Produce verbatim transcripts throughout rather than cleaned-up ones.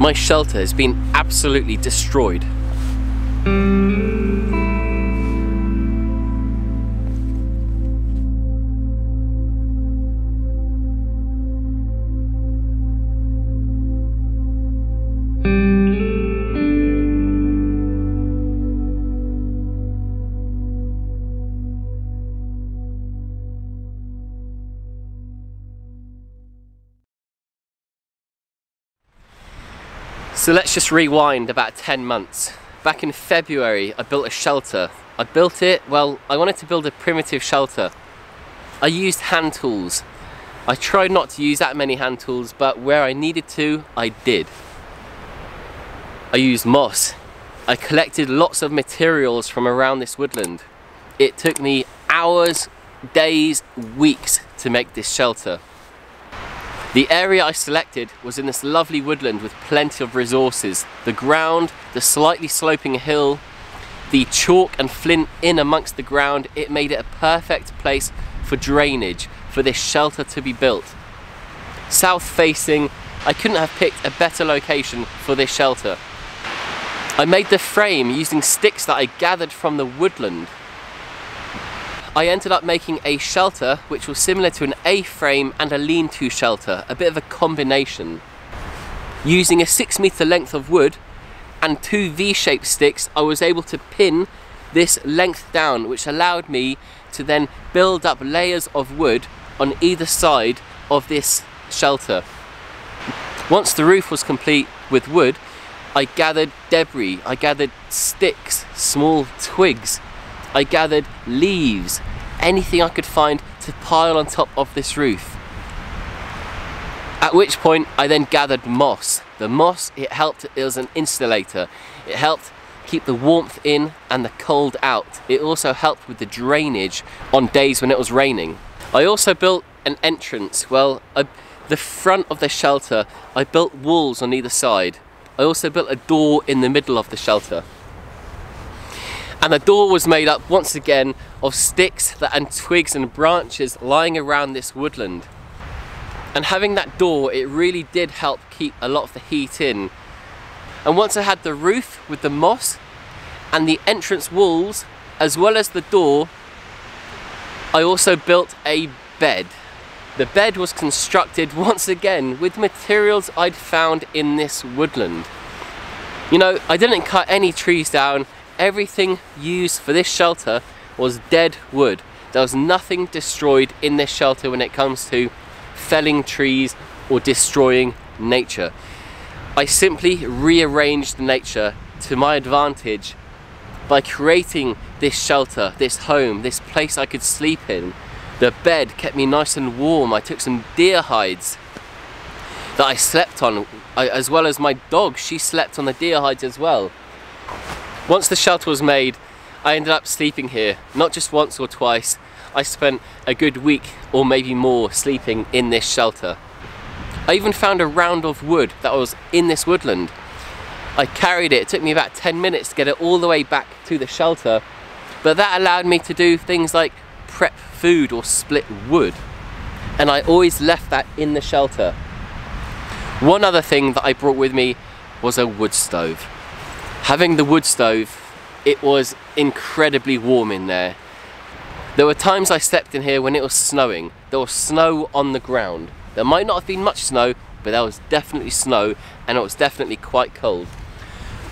My shelter has been absolutely destroyed. So let's just rewind about ten months. Back in February, I built a shelter. I built it, well, I wanted to build a primitive shelter. I used hand tools. I tried not to use that many hand tools, but where I needed to, I did. I used moss. I collected lots of materials from around this woodland. It took me hours, days, weeks to make this shelter. The area I selected was in this lovely woodland with plenty of resources. The ground, the slightly sloping hill, the chalk and flint in amongst the ground, it made it a perfect place for drainage, for this shelter to be built. South facing, I couldn't have picked a better location for this shelter. I made the frame using sticks that I gathered from the woodland. I ended up making a shelter which was similar to an A-frame and a lean-to shelter, a bit of a combination. Using a six meter length of wood and two V-shaped sticks, I was able to pin this length down, which allowed me to then build up layers of wood on either side of this shelter. Once the roof was complete with wood, I gathered debris, I gathered sticks, small twigs, I gathered leaves, anything I could find to pile on top of this roof. At which point I then gathered moss. The moss, it helped, it was an insulator. It helped keep the warmth in and the cold out. It also helped with the drainage on days when it was raining. I also built an entrance. Well, I, the front of the shelter, I built walls on either side. I also built a door in the middle of the shelter. And the door was made up, once again, of sticks and twigs and branches lying around this woodland. And having that door, it really did help keep a lot of the heat in. And once I had the roof with the moss and the entrance walls, as well as the door, I also built a bed. The bed was constructed, once again, with materials I'd found in this woodland. You know, I didn't cut any trees down. Everything used for this shelter was dead wood. There was nothing destroyed in this shelter when it comes to felling trees or destroying nature. I simply rearranged nature to my advantage by creating this shelter, this home, this place I could sleep in. The bed kept me nice and warm. I took some deer hides that I slept on, as well as my dog. She slept on the deer hides as well. Once the shelter was made, I ended up sleeping here, not just once or twice. I spent a good week or maybe more sleeping in this shelter. I even found a round of wood that was in this woodland. I carried it, it took me about ten minutes to get it all the way back to the shelter, but that allowed me to do things like prep food or split wood, and I always left that in the shelter. One other thing that I brought with me was a wood stove. Having the wood stove, it was incredibly warm in there. There were times I slept in here when it was snowing. There was snow on the ground. There might not have been much snow, but there was definitely snow, and it was definitely quite cold.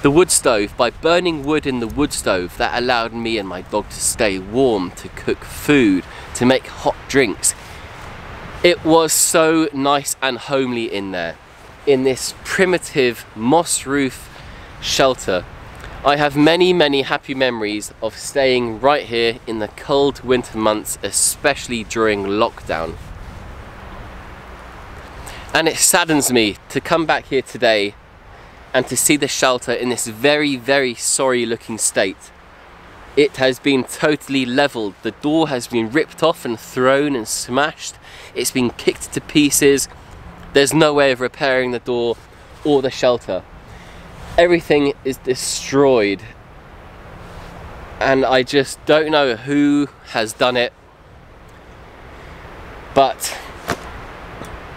The wood stove, by burning wood in the wood stove, that allowed me and my dog to stay warm, to cook food, to make hot drinks. It was so nice and homely in there, in this primitive moss roof shelter. I have many many happy memories of staying right here in the cold winter months, especially during lockdown. And it saddens me to come back here today and to see the shelter in this very very sorry looking state. It has been totally leveled. The door has been ripped off and thrown and smashed. It's been kicked to pieces. There's no way of repairing the door or the shelter. Everything is destroyed, and I just don't know who has done it, but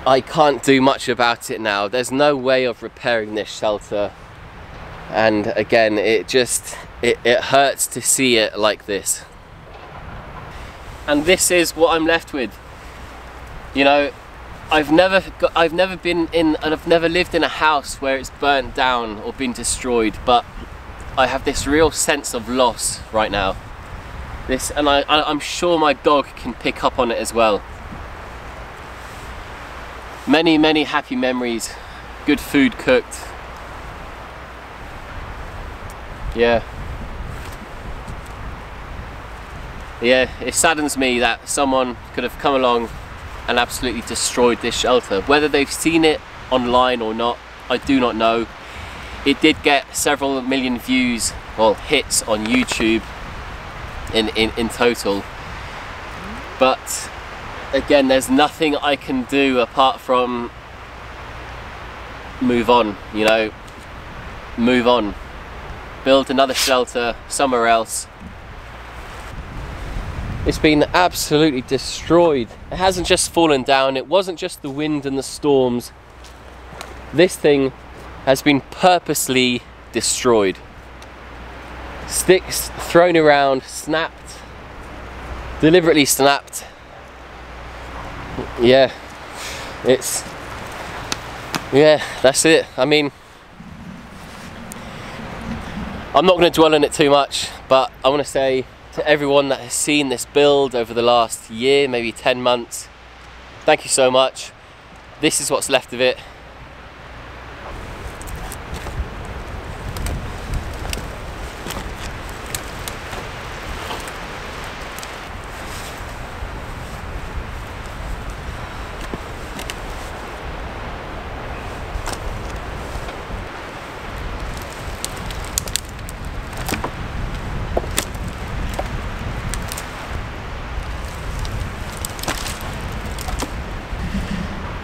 I can't do much about it now. There's no way of repairing this shelter. And again, it just, it, it hurts to see it like this. And this is what I'm left with. You know, I've never, got, I've never been in, and I've never lived in a house where it's burnt down or been destroyed, but I have this real sense of loss right now. This, and I, I, I'm sure my dog can pick up on it as well. Many, many happy memories, good food cooked. Yeah. Yeah, it saddens me that someone could have come along and absolutely destroyed this shelter. Whether they've seen it online or not, I do not know. It did get several million views, well, hits on YouTube in, in, in total. But again, there's nothing I can do apart from move on, you know, move on. Build another shelter somewhere else. It's been absolutely destroyed. It hasn't just fallen down, it wasn't just the wind and the storms. This thing has been purposely destroyed. Sticks thrown around, snapped, deliberately snapped. Yeah, it's, yeah, that's it. I mean, I'm not going to dwell on it too much, but I want to say to everyone that has seen this build over the last year, maybe ten months, thank you so much. This is what's left of it.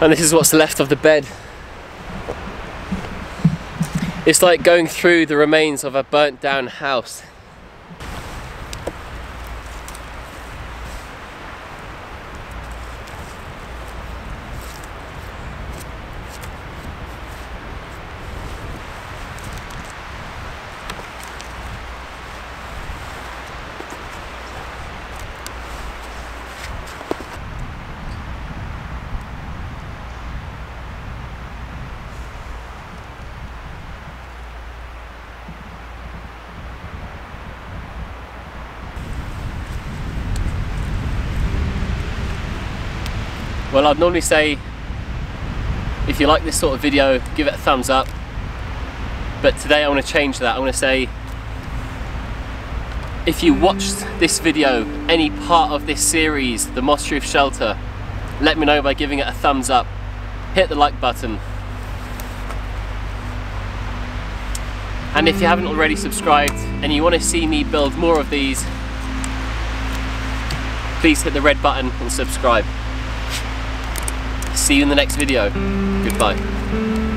And this is what's left of the bed. It's like going through the remains of a burnt down house. Well, I'd normally say if you like this sort of video, give it a thumbs up, but today I want to change that. I want to say if you watched this video, any part of this series, the Moss Roof Shelter, let me know by giving it a thumbs up. Hit the like button, and if you haven't already subscribed and you want to see me build more of these, please hit the red button and subscribe. See you in the next video. Goodbye.